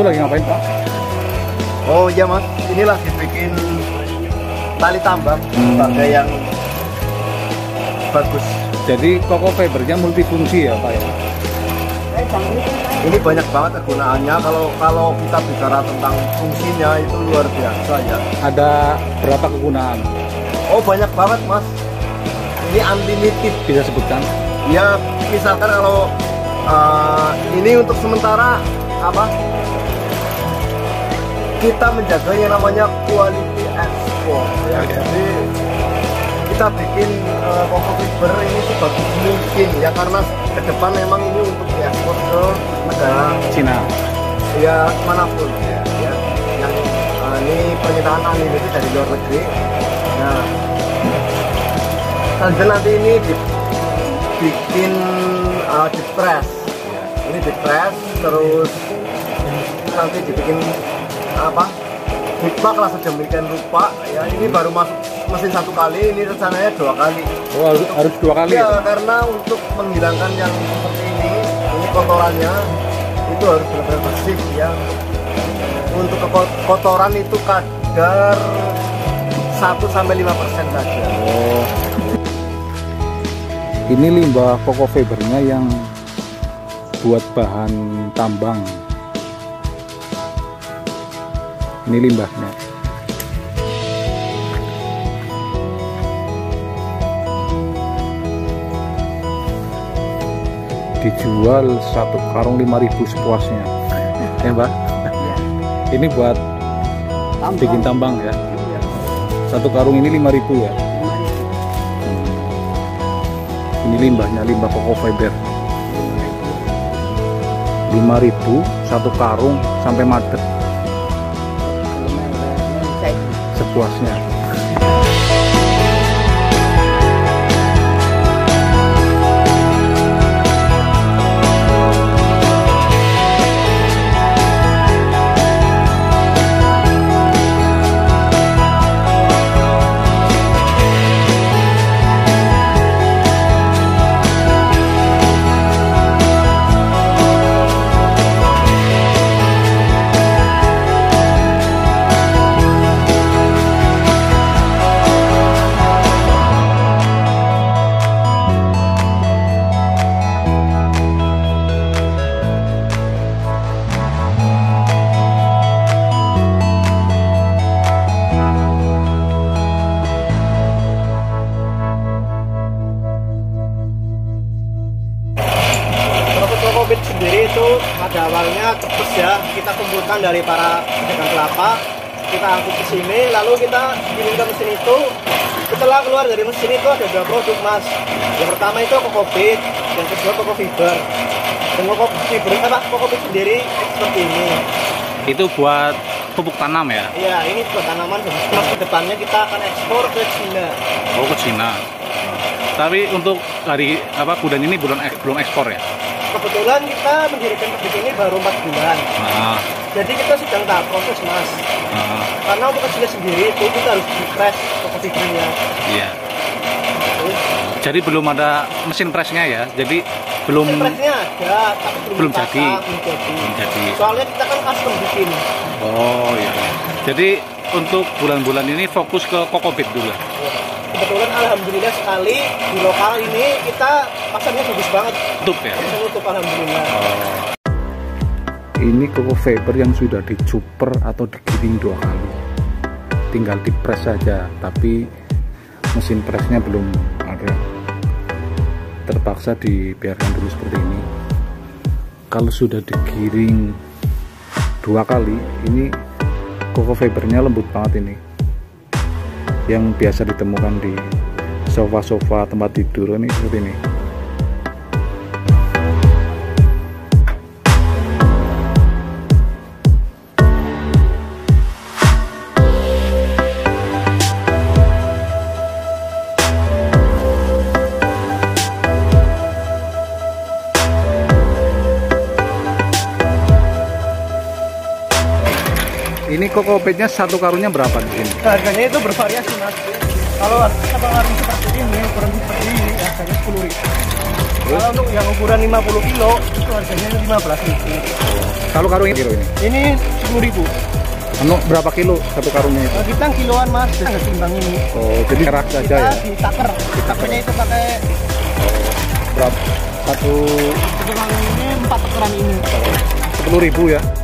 itu lagi ngapain, Pak? Oh iya, Mas, ini lagi bikin tali tambang sebagai yang bagus. Jadi cocofibernya multifungsi ya, Pak ya? Ini banyak banget kegunaannya. Kalau kita bicara tentang fungsinya itu luar biasa ya. Ada berapa kegunaan? Oh banyak banget, Mas. Ini unlimited. Bisa sebutkan? Ya misalkan kalau ini untuk sementara apa? Kita menjaga yang namanya quality export ya. Okay. Jadi kita bikin cocofiber ini sebagus mungkin ya, karena ke depan memang ini untuk diekspor ke negara Cina ya, manapun ya, ya. Yang ini permintaan angin itu dari luar negeri. Nah, dan nanti ini dibikin di press ya. Ini di press terus nanti dibikin apa mikbak lah sedemikian rupa ya. Ini baru masuk mesin satu kali, ini rencananya dua kali. Oh, harus dua kali ya, karena untuk menghilangkan yang seperti ini kotorannya itu harus benar-benar bersih ya. Untuk kotoran itu kadar 1–5% saja. Oh. Ini limbah cocofibernya yang buat bahan tambang. Ini limbahnya. Dijual satu karung 5.000 sepuasnya. Ya, Mbak. Ya. Ini buat tambang. Bikin tambang ya. Ya. Satu karung ini 5.000 ya. Ini limbahnya, limbah cocofiber. 5.000 satu karung sampai madet. Sepuasnya. Kokobit sendiri itu pada awalnya kepes ya, kita kumpulkan dari para pedagang kelapa, kita angkut ke sini, lalu kita kirimkan mesin itu. Setelah keluar dari mesin itu ada dua produk, Mas. Yang pertama itu kokobit, yang kedua cocofiber. Dan cocofiber, kokobit sendiri seperti ini. Itu buat pupuk tanam ya? Iya, ini buat tanaman. Terus ke depannya kita akan ekspor ke Cina. Oh, ke Cina. Tapi untuk hari gudang ini belum ekspor ya? Kebetulan kita mendirikan pabrik ini baru 4 bulan. Jadi kita sedang tahap proses, Mas. Karena untuk hasilnya sendiri itu kita harus di-press cocofibernya. Iya. Jadi belum ada mesin pressnya ya. Jadi belum. Mesin pressnya ada, tapi belum jadi. Soalnya kita kan custom bikin. Oh iya. Jadi untuk bulan-bulan ini fokus ke kokobit dulu. Kebetulan alhamdulillah sekali di lokal ini kita pasarnya bagus banget. Tutup ya? Tutup alhamdulillah. Ini cocofiber yang sudah dicuper atau digiling dua kali. Tinggal di press saja, tapi mesin pressnya belum ada. Terpaksa dibiarkan dulu seperti ini. Kalau sudah digiring dua kali, ini cocofibernya lembut banget ini. Yang biasa ditemukan di sofa-sofa tempat tidur ini seperti ini. Ini kokopetnya satu karungnya berapa di sini? Harganya itu bervariasi, Mas. Kalau satu karung seperti ini ukuran seperti ini harganya Rp10.000. Kalau untuk yang ukuran 50 kilo itu harganya 15.000. Kalau karung ini? Ini 10.000. Berapa kilo satu karungnya itu? Kita kiloan mas, kita timbang ini. Oh, jadi kerak saja ya? Kita ditaker, ditakernya itu pakai berapa? Satu tekeran ini, 4 tekeran ini. 10.000 ya?